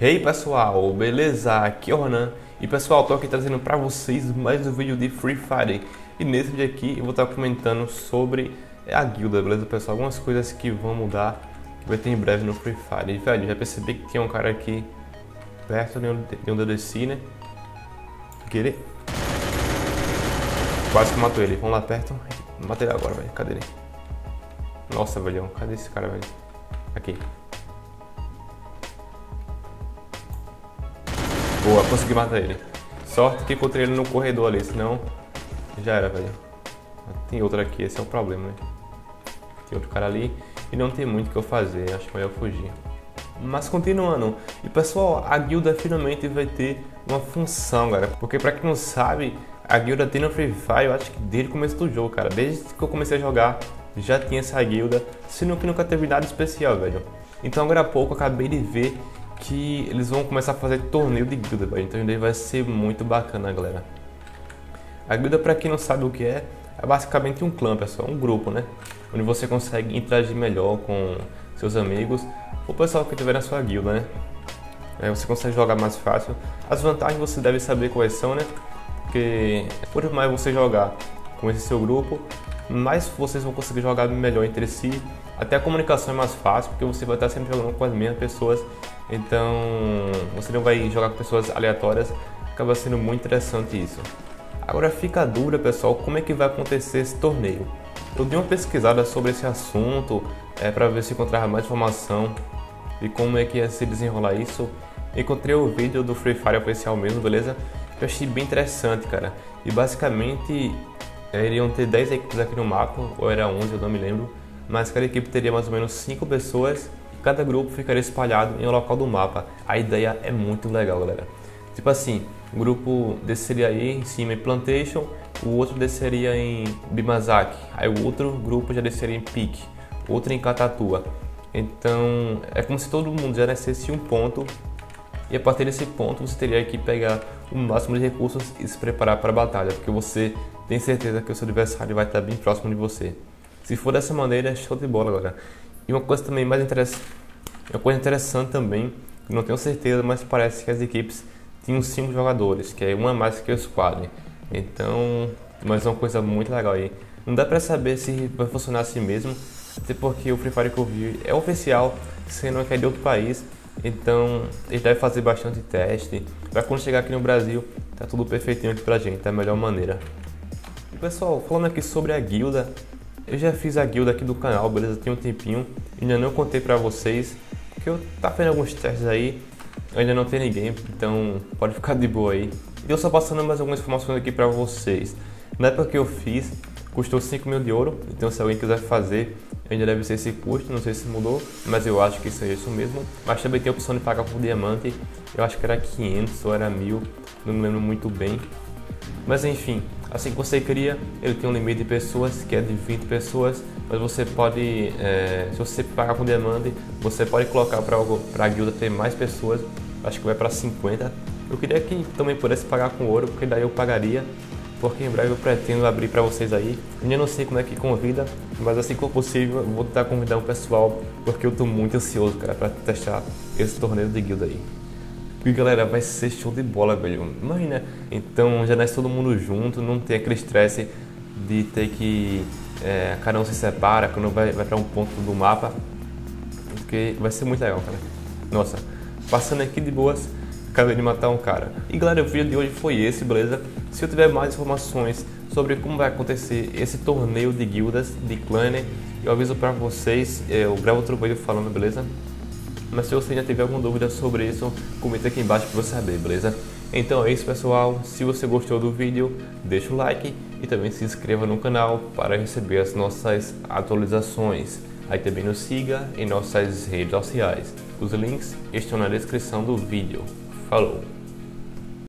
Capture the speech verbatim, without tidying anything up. Ei hey, pessoal, beleza? Aqui é o Ronan e pessoal, tô aqui trazendo para vocês mais um vídeo de Free Fire. E nesse vídeo aqui eu vou estar comentando sobre a guilda, beleza pessoal? Algumas coisas que vão mudar, que vai ter em breve no Free Fire. E velho, já percebi que tem um cara aqui perto de onde eu desci, né? Que ele... Quase que matou ele, vamos lá perto. Matei ele agora, velho, cadê ele? Nossa, velhão, cadê esse cara, velho? Aqui. Boa, consegui matar ele. Sorte que encontrei ele no corredor ali, senão já era, velho. Tem outro aqui, esse é o problema, né? Tem outro cara ali e não tem muito o que eu fazer, acho melhor fugir. Mas continuando, e pessoal, a guilda finalmente vai ter uma função, galera. Porque pra quem não sabe, a guilda tem no Free Fire, eu acho que desde o começo do jogo, cara. Desde que eu comecei a jogar, já tinha essa guilda, sendo que nunca teve nada especial, velho. Então agora há pouco eu acabei de ver que eles vão começar a fazer torneio de guilda, velho. Então daí vai ser muito bacana, galera. A guilda, pra quem não sabe o que é, é basicamente um clã, pessoal, um grupo, né? Onde você consegue interagir melhor com seus amigos, ou o pessoal que tiver na sua guilda, né? É, você consegue jogar mais fácil. As vantagens você deve saber quais são, né? Porque quanto mais você jogar com esse seu grupo, mais vocês vão conseguir jogar melhor entre si. Até a comunicação é mais fácil, porque você vai estar sempre jogando com as mesmas pessoas. Então, você não vai jogar com pessoas aleatórias, acaba sendo muito interessante isso. Agora fica dura, pessoal, como é que vai acontecer esse torneio. Eu dei uma pesquisada sobre esse assunto, é, para ver se encontrava mais informação e como é que ia se desenrolar isso. Encontrei o vídeo do Free Fire oficial mesmo, beleza? Eu achei bem interessante, cara. E basicamente, é, iriam ter dez equipes aqui no mapa, ou era onze, eu não me lembro. Mas cada equipe teria mais ou menos cinco pessoas. Cada grupo ficaria espalhado em um local do mapa. A ideia é muito legal, galera. Tipo assim, um grupo desceria aí em cima em Plantation, o outro desceria em Bimazaki, aí o outro grupo já desceria em Peak, outro em Katatua. Então é como se todo mundo já descesse um ponto, e a partir desse ponto você teria que pegar o máximo de recursos e se preparar para a batalha, porque você tem certeza que o seu adversário vai estar bem próximo de você. Se for dessa maneira, é show de bola, galera. E uma coisa também mais interessante, uma coisa interessante também, não tenho certeza, mas parece que as equipes tinham cinco jogadores, que é uma a mais que o squad. Então, mas é uma coisa muito legal aí. Não dá pra saber se vai funcionar assim mesmo, até porque o Free Fire que eu vi é oficial, sendo que é de outro país. Então, ele deve fazer bastante teste, pra quando chegar aqui no Brasil, tá tudo perfeitinho aqui pra gente, da melhor maneira. E pessoal, falando aqui sobre a guilda, eu já fiz a guilda aqui do canal, beleza? Tem um tempinho, ainda não contei pra vocês, porque eu tá fazendo alguns testes aí, ainda não tem ninguém, então pode ficar de boa aí. E eu só passando mais algumas informações aqui pra vocês. Na época que eu fiz, custou cinco mil de ouro, então se alguém quiser fazer, ainda deve ser esse custo, não sei se mudou, mas eu acho que isso é isso mesmo. Mas também tem a opção de pagar por diamante, eu acho que era quinhentos ou era mil, não me lembro muito bem. Mas enfim, assim que você cria, ele tem um limite de pessoas, que é de vinte pessoas, mas você pode, é, se você pagar com diamante, você pode colocar para a guilda ter mais pessoas, acho que vai para cinquenta. Eu queria que também pudesse pagar com ouro, porque daí eu pagaria, porque em breve eu pretendo abrir para vocês aí. Eu não sei como é que convida, mas assim que for possível, eu vou tentar convidar um pessoal, porque eu estou muito ansioso, cara, para testar esse torneio de guilda aí. E galera, vai ser show de bola, velho. Imagina, então já nasce todo mundo junto, não tem aquele estresse de ter que é, cada um se separa, quando vai, vai para um ponto do mapa, porque vai ser muito legal, cara. Nossa, passando aqui de boas, acabei de matar um cara. E galera, o vídeo de hoje foi esse, beleza? Se eu tiver mais informações sobre como vai acontecer esse torneio de guildas, de clã, eu aviso pra vocês, eu gravo outro vídeo falando, beleza? Mas se você ainda tiver alguma dúvida sobre isso, comenta aqui embaixo para eu saber, beleza? Então é isso, pessoal. Se você gostou do vídeo, deixa o like e também se inscreva no canal para receber as nossas atualizações. Aí também nos siga em nossas redes sociais. Os links estão na descrição do vídeo. Falou!